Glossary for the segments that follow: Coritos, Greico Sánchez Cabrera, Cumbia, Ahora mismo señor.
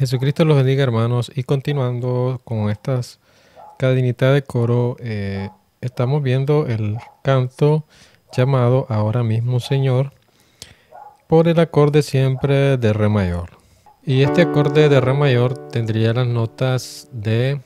Jesucristo los bendiga, hermanos. Y continuando con estas cadenitas de coro, estamos viendo el canto llamado Ahora mismo Señor por el acorde siempre de re mayor. Y este acorde de re mayor tendría las notas de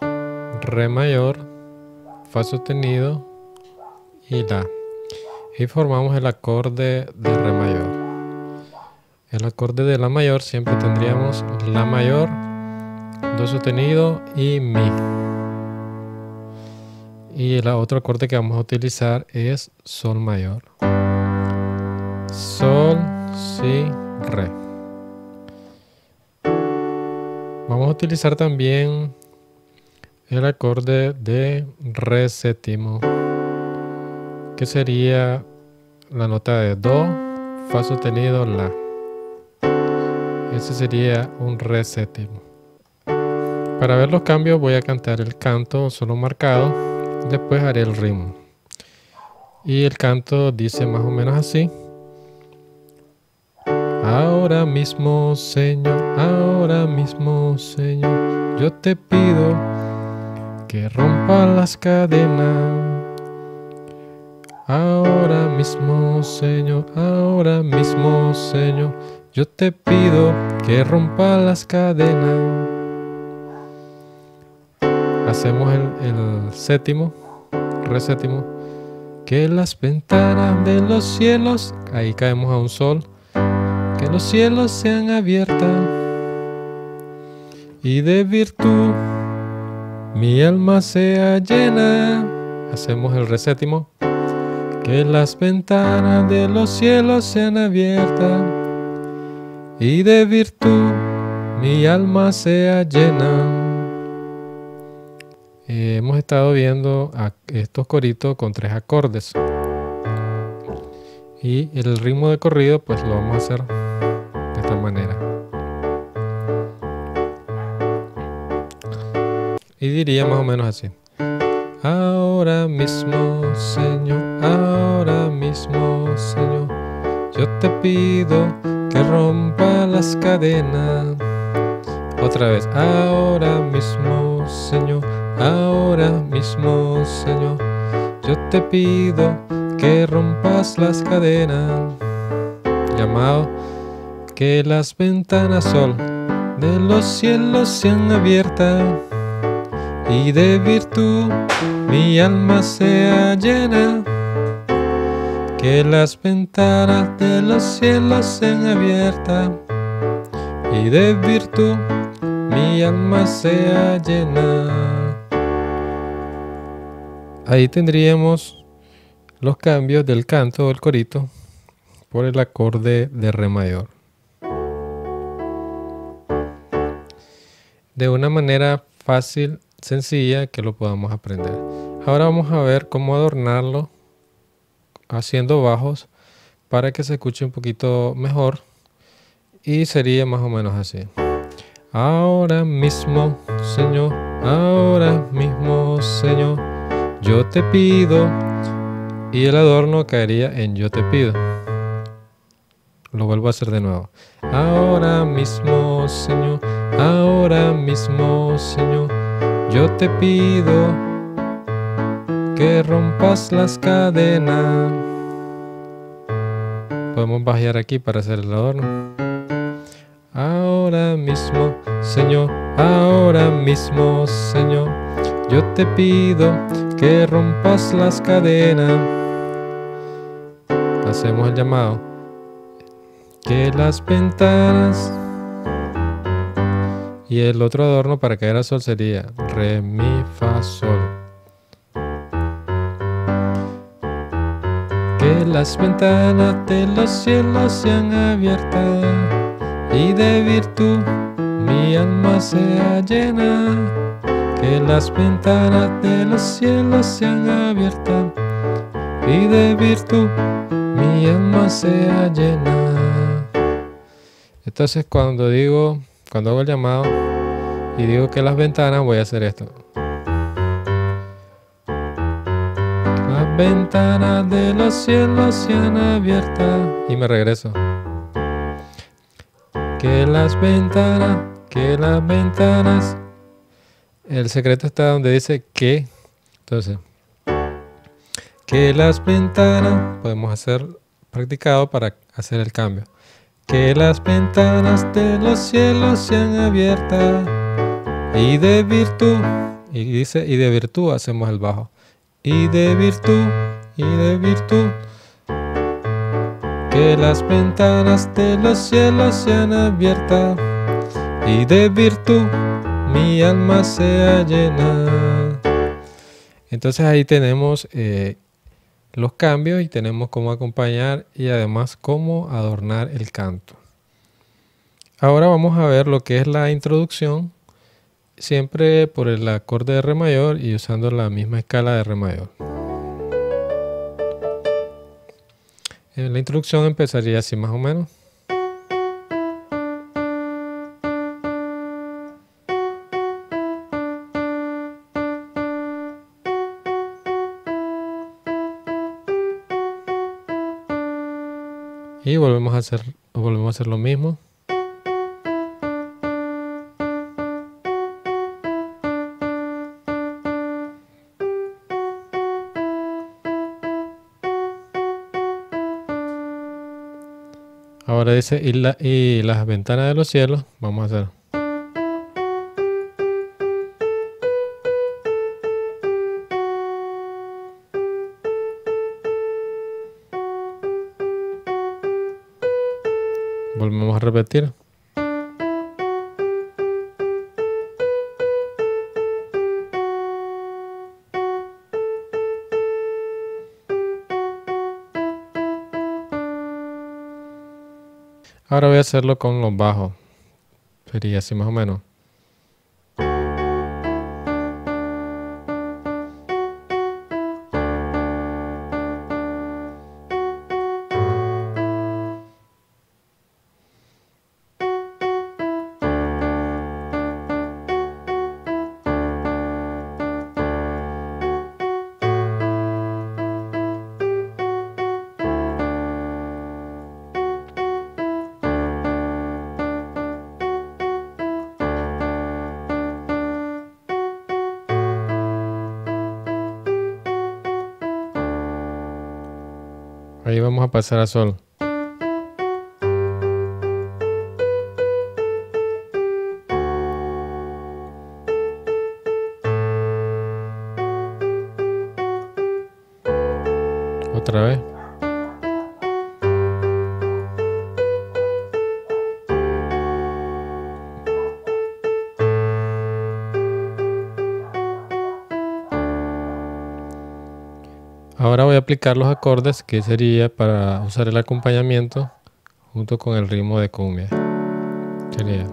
re mayor, fa sostenido y la. Y formamos el acorde de re mayor. El acorde de la mayor siempre tendríamos la mayor, do sostenido y mi. Y el otro acorde que vamos a utilizar es sol mayor. Sol, si, re. Vamos a utilizar también el acorde de re séptimo, que sería la nota de do, fa sostenido, la. Ese sería un re séptimo. Para ver los cambios voy a cantar el canto solo marcado, después haré el ritmo. Y el canto dice más o menos así. Ahora mismo, Señor, ahora mismo, Señor, yo te pido que rompa las cadenas. Ahora mismo, Señor, ahora mismo, Señor, yo te pido que rompa las cadenas. Hacemos el séptimo, re séptimo. Que las ventanas de los cielos, ahí caemos a un sol, que los cielos sean abiertas y de virtud mi alma sea llena. Hacemos el re séptimo. Que las ventanas de los cielos sean abiertas y de virtud mi alma sea llena. Hemos estado viendo a estos coritos con tres acordes. Y el ritmo de corrido pues lo vamos a hacer de esta manera. Y diría más o menos así. Ahora mismo, Señor, ahora mismo, Señor, yo te pido que rompa las cadenas. Otra vez. Ahora mismo, Señor, ahora mismo, Señor, yo te pido que rompas las cadenas. Llamado. Que las ventanas, sol, de los cielos sean abiertas y de virtud mi alma sea llena. Que las ventanas de los cielos sean abiertas y de virtud mi alma sea llena. Ahí tendríamos los cambios del canto o el corito por el acorde de re mayor. De una manera fácil, sencilla, que lo podamos aprender. Ahora vamos a ver cómo adornarlo haciendo bajos para que se escuche un poquito mejor, y sería más o menos así. Ahora mismo, Señor, ahora mismo, Señor, yo te pido, y el adorno caería en yo te pido. Lo vuelvo a hacer de nuevo. Ahora mismo, Señor, ahora mismo, Señor, yo te pido que rompas las cadenas. Podemos bajear aquí para hacer el adorno. Ahora mismo, Señor, ahora mismo, Señor, yo te pido que rompas las cadenas. Hacemos el llamado. Que las ventanas. Y el otro adorno para caer a sol sería re, mi, fa, sol. Que las ventanas de los cielos sean abiertas y de virtud mi alma sea llena. Que las ventanas de los cielos sean abiertas y de virtud mi alma sea llena. Entonces cuando hago el llamado y digo que las ventanas, voy a hacer esto. Ventanas de los cielos sean abiertas. Y me regreso. que las ventanas. El secreto está donde dice que. Entonces, que las ventanas, podemos hacer practicado para hacer el cambio. Que las ventanas de los cielos sean abiertas y de virtud, y dice, y de virtud hacemos el bajo. Y de virtud. Que las ventanas de los cielos sean abiertas y de virtud mi alma sea llena. Entonces ahí tenemos los cambios y tenemos cómo acompañar y además cómo adornar el canto. Ahora vamos a ver lo que es la introducción, siempre por el acorde de re mayor y usando la misma escala de re mayor. En la introducción empezaría así más o menos. Y volvemos a hacer lo mismo. Ahora dice y las ventanas de los cielos, vamos a hacer. Volvemos a repetir. Ahora voy a hacerlo con los bajos. Sería así más o menos. Ahí vamos a pasar a sol. Otra vez. Ahora voy a aplicar los acordes que sería para usar el acompañamiento junto con el ritmo de cumbia. Sería.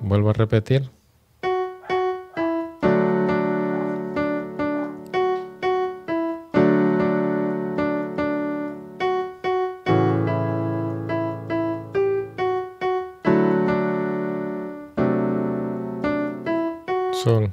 Vuelvo a repetir. Sol.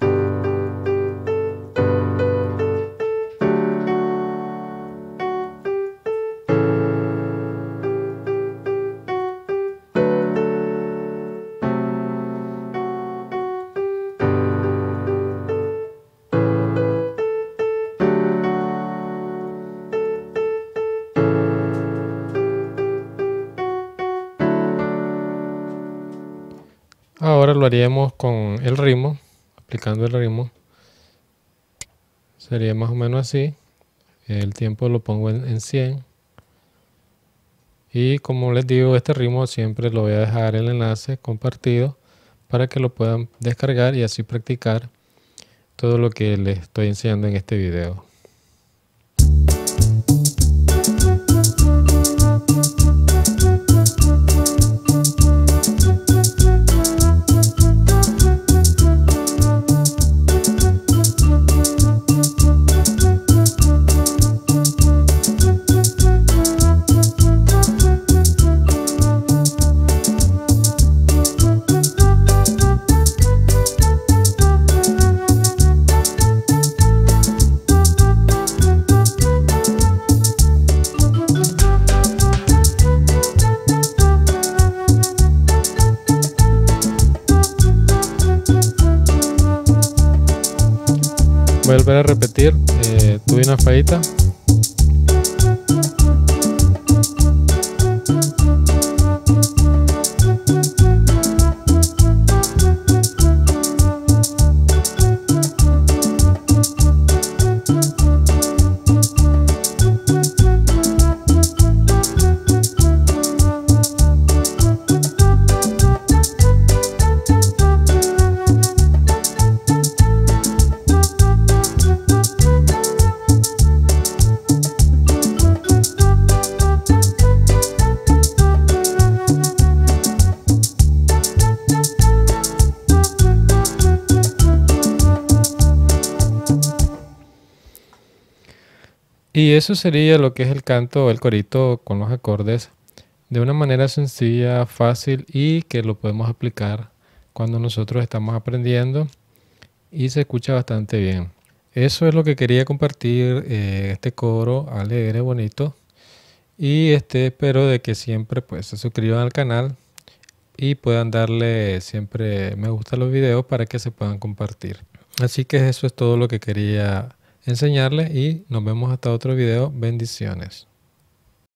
Ahora lo haríamos con el ritmo. Aplicando el ritmo sería más o menos así. El tiempo lo pongo en 100 y como les digo, este ritmo siempre lo voy a dejar el enlace compartido para que lo puedan descargar y así practicar todo lo que les estoy enseñando en este video. voy a volver a repetir, tuve una fallita. Y eso sería lo que es el canto, el corito con los acordes, de una manera sencilla, fácil y que lo podemos aplicar cuando nosotros estamos aprendiendo y se escucha bastante bien. Eso es lo que quería compartir, este coro alegre, bonito. Y espero de que siempre pues se suscriban al canal y puedan darle siempre me gusta a los videos para que se puedan compartir. Así que eso es todo lo que quería enseñarles y nos vemos hasta otro video. Bendiciones.